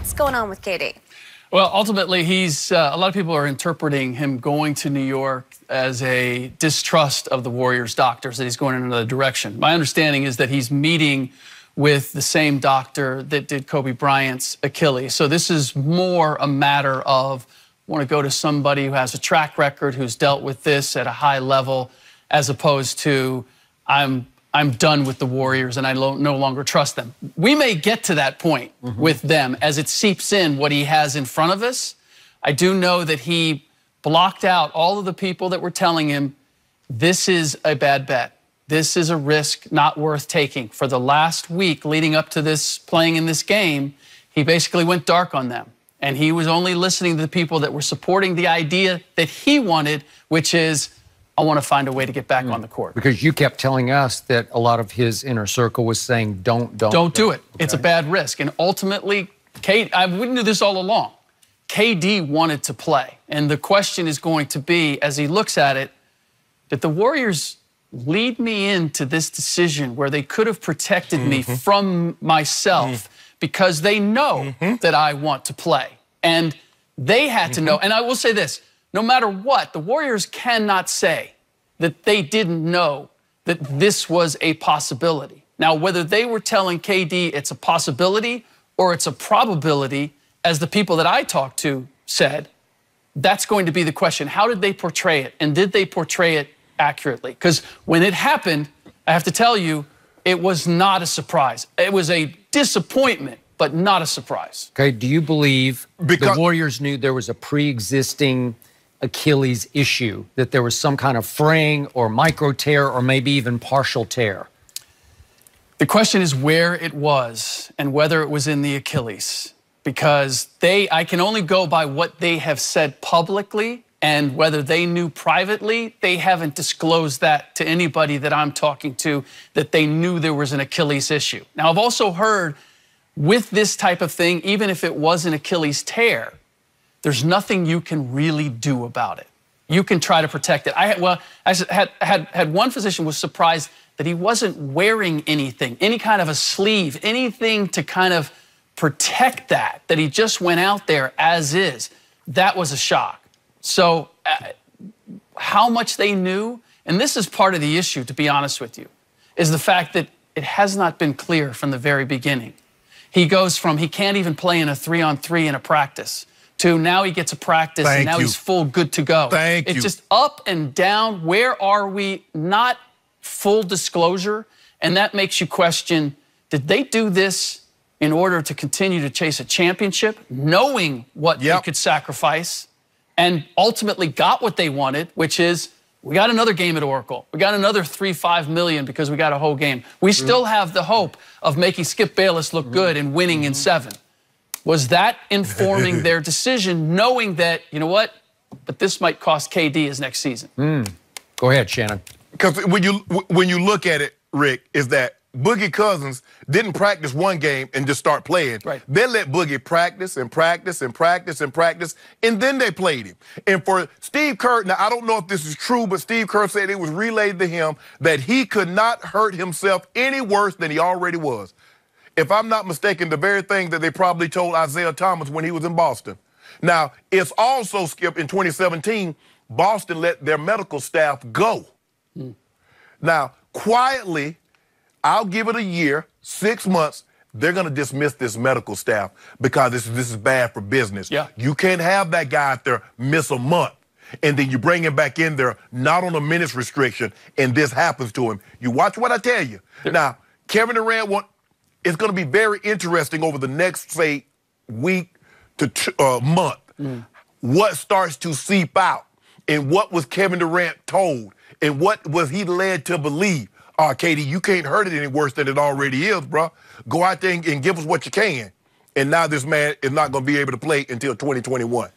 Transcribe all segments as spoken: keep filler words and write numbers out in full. What's going on with K D? Well, ultimately, he's uh, a lot of people are interpreting him going to New York as a distrust of the Warriors doctors, that he's going in another direction. My understanding is that he's meeting with the same doctor that did Kobe Bryant's Achilles. So this is more a matter of want to go to somebody who has a track record, who's dealt with this at a high level, as opposed to I'm I'm done with the Warriors and I lo no longer trust them. We may get to that point mm-hmm. with them as it seeps in what he has in front of us. I do know that he blocked out all of the people that were telling him this is a bad bet. This is a risk not worth taking. For the last week leading up to this playing in this game, he basically went dark on them. And he was only listening to the people that were supporting the idea that he wanted, which is, I want to find a way to get back mm. on the court. Because you kept telling us that a lot of his inner circle was saying, don't, don't. Don't, don't. do it. Okay. It's a bad risk. And ultimately, K D, I wouldn't do this all along. K D wanted to play. And the question is going to be, as he looks at it, did the Warriors lead me into this decision where they could have protected mm-hmm. me from myself mm. because they know mm-hmm. that I want to play. And they had mm-hmm. to know. And I will say this, no matter what, the Warriors cannot say that they didn't know that this was a possibility. Now, whether they were telling K D it's a possibility or it's a probability, as the people that I talked to said, that's going to be the question. How did they portray it? And did they portray it accurately? Because when it happened, I have to tell you, it was not a surprise. It was a disappointment, but not a surprise. Okay, do you believe because the Warriors knew there was a pre-existing Achilles issue, that there was some kind of fraying or micro tear or maybe even partial tear? The question is where it was and whether it was in the Achilles, because they, I can only go by what they have said publicly, and whether they knew privately, they haven't disclosed that to anybody that I'm talking to, that they knew there was an Achilles issue. Now, I've also heard with this type of thing, even if it was an Achilles tear, there's nothing you can really do about it. You can try to protect it. I had, well, I had, had, had one physician was surprised that he wasn't wearing anything, any kind of a sleeve, anything to kind of protect that, that he just went out there as is. That was a shock. So uh, how much they knew, and this is part of the issue, to be honest with you, is the fact that it has not been clear from the very beginning. He goes from he can't even play in a three on three in a practice to now he gets a practice Thank and now you. he's full good to go. Thank it's you. just up and down. Where are we? Not full disclosure. And that makes you question, did they do this in order to continue to chase a championship, knowing what yep. they could sacrifice? And ultimately got what they wanted, which is we got another game at Oracle. We got another three, five million because we got a whole game. We still have the hope of making Skip Bayless look good and winning in seven. Was that informing their decision, knowing that, you know what, but this might cost K D his next season? Mm. Go ahead, Shannon. Because when you, when you look at it, Rick, is that Boogie Cousins didn't practice one game and just start playing. Right. They let Boogie practice and practice and practice and practice, and then they played him. And for Steve Kerr, now I don't know if this is true, but Steve Kerr said it was relayed to him that he could not hurt himself any worse than he already was. If I'm not mistaken, the very thing that they probably told Isaiah Thomas when he was in Boston. Now, it's also, Skip, in twenty seventeen, Boston let their medical staff go. Mm. Now, quietly, I'll give it a year, six months, they're going to dismiss this medical staff because this, this is bad for business. Yeah. You can't have that guy out there miss a month, and then you bring him back in there, not on a minutes restriction, and this happens to him. You watch what I tell you. Yeah. Now, Kevin Durant, want, it's going to be very interesting over the next, say, week to uh, month, mm. what starts to seep out, and what was Kevin Durant told, and what was he led to believe. Uh, K D, you can't hurt it any worse than it already is, bro. Go out there and, and give us what you can. And now this man is not going to be able to play until twenty twenty-one.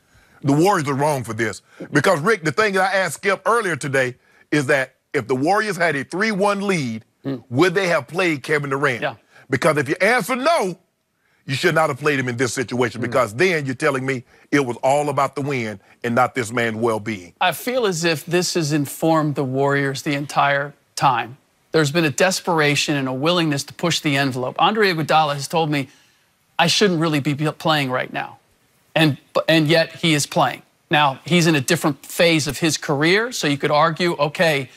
The Warriors are wrong for this. Because, Rick, the thing that I asked Skip earlier today is that if the Warriors had a three one lead, mm. would they have played Kevin Durant? Yeah. Because if you answer no, you should not have played him in this situation mm. because then you're telling me it was all about the win and not this man's well-being. I feel as if this has informed the Warriors the entire time. There's been a desperation and a willingness to push the envelope. Andre Iguodala has told me, I shouldn't really be playing right now. And, and yet he is playing. Now, he's in a different phase of his career, so you could argue, okay,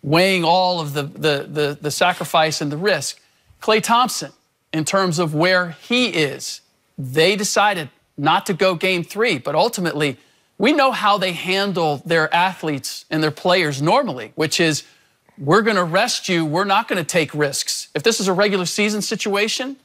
weighing all of the, the, the, the sacrifice and the risk. Clay Thompson, in terms of where he is, they decided not to go game three, but ultimately, we know how they handle their athletes and their players normally, which is, we're going to rest you, we're not going to take risks. If this is a regular season situation,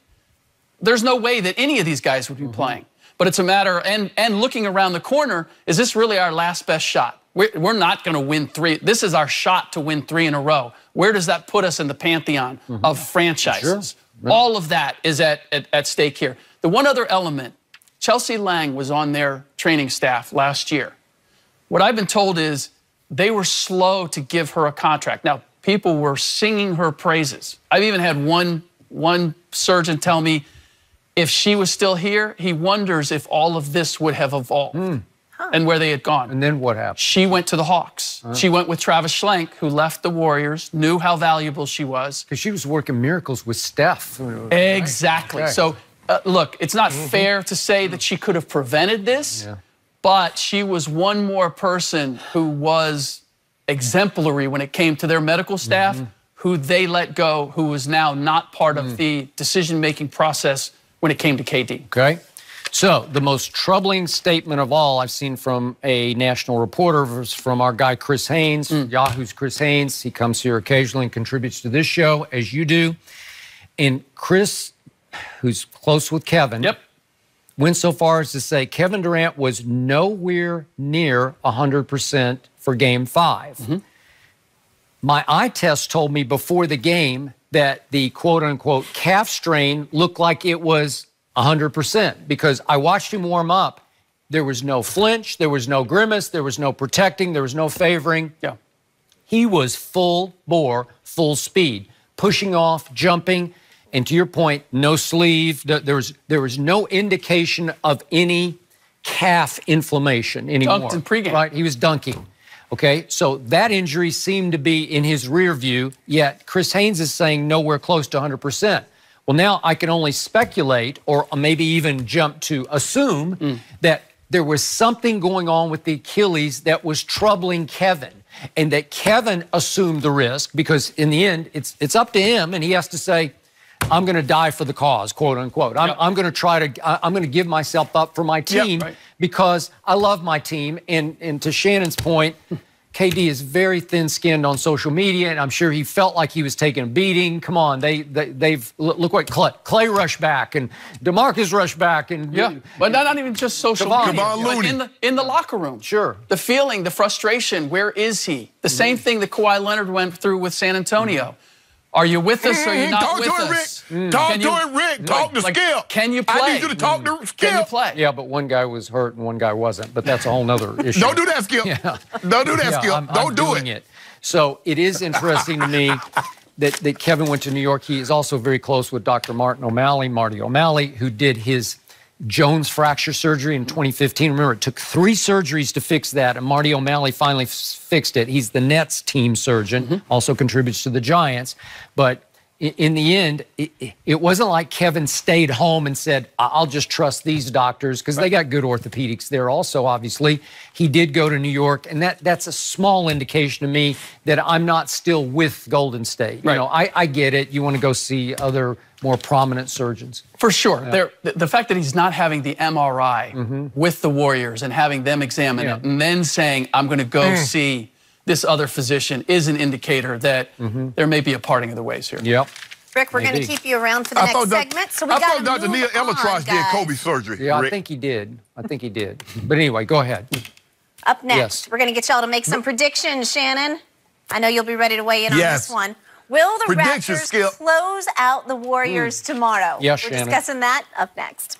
there's no way that any of these guys would be mm-hmm. playing. But it's a matter, and, and looking around the corner, is this really our last best shot? We're, we're not going to win three. This is our shot to win three in a row. Where does that put us in the pantheon mm-hmm. of franchises? Sure. Right. All of that is at, at, at stake here. The one other element, Chelsea Lang was on their training staff last year. What I've been told is they were slow to give her a contract. Now, people were singing her praises. I've even had one, one surgeon tell me, if she was still here, he wonders if all of this would have evolved mm. and where they had gone. And then what happened? She went to the Hawks. Huh? She went with Travis Schlenk, who left the Warriors, knew how valuable she was. Because she was working miracles with Steph. Exactly. Right. So, uh, look, it's not mm-hmm. fair to say that she could have prevented this, yeah. but she was one more person who was exemplary when it came to their medical staff, mm-hmm. who they let go, who was now not part mm. of the decision-making process when it came to K D. Okay. So the most troubling statement of all I've seen from a national reporter was from our guy Chris Haynes, mm. Yahoo's Chris Haynes. He comes here occasionally and contributes to this show, as you do. And Chris, who's close with Kevin, yep. went so far as to say Kevin Durant was nowhere near one hundred percent for game five. Mm-hmm. My eye test told me before the game that the quote-unquote calf strain looked like it was one hundred percent because I watched him warm up. There was no flinch. There was no grimace. There was no protecting. There was no favoring. Yeah. He was full bore, full speed, pushing off, jumping, and to your point, no sleeve. There was, there was no indication of any calf inflammation anymore. Dunked in pregame. Right? He was dunking. Okay, so that injury seemed to be in his rear view, yet Chris Haynes is saying nowhere close to one hundred percent. Well, now I can only speculate or maybe even jump to assume mm. that there was something going on with the Achilles that was troubling Kevin and that Kevin assumed the risk because in the end, it's, it's up to him and he has to say, I'm going to die for the cause, quote unquote. I'm, yep. I'm going to try to, I'm going to give myself up for my team yep, right. because I love my team. And, and to Shannon's point, K D is very thin-skinned on social media, and I'm sure he felt like he was taking a beating. Come on, they, they, they've, look what Clay, Clay rushed back, and DeMarcus rushed back. and Yeah, you, but not, not even just social Devon, media, Devon Looney. In, the, in the locker room. Sure. The feeling, the frustration, where is he? The mm-hmm. same thing that Kawhi Leonard went through with San Antonio. Mm-hmm. Are you with us or are you not talk with to it, us? Rick. Mm. Talk you, to it, Rick. Talk like, to Skip. Can you play? I need you to talk mm. to Skip. Can you play? Yeah, but one guy was hurt and one guy wasn't, but that's a whole nother issue. Don't do that, Skip. Yeah. Don't do that, yeah, Skip. I'm, Don't I'm do doing it. it. So it is interesting to me that, that Kevin went to New York. He is also very close with Doctor Martin O'Malley, Marty O'Malley, who did his Jones fracture surgery in twenty fifteen. Remember, it took three surgeries to fix that, and Marty O'Malley finally fixed it. He's the Nets team surgeon, mm-hmm. also contributes to the Giants. But in the end, it, it wasn't like Kevin stayed home and said, I'll just trust these doctors, because right. they got good orthopedics there also, obviously. He did go to New York, and that, that's a small indication to me that I'm not still with Golden State. Right. You know, I, I get it. You want to go see other more prominent surgeons. For sure. Yeah. The, the fact that he's not having the M R I mm-hmm. with the Warriors and having them examine yeah. it and then saying, I'm going to go mm. see this other physician is an indicator that mm-hmm. there may be a parting of the ways here. Yep. Rick, we're going to keep you around for the I next segment, so we got to move on, I thought Doctor Neal Eletroy did Kobe's surgery. Yeah, Rick. I think he did. I think he did. But anyway, go ahead. Up next, yes. we're going to get y'all to make some predictions, Shannon. I know you'll be ready to weigh in yes. on this one. Will the Prediction Raptors skill. close out the Warriors mm. tomorrow? Yes, We're Shannon. discussing that up next.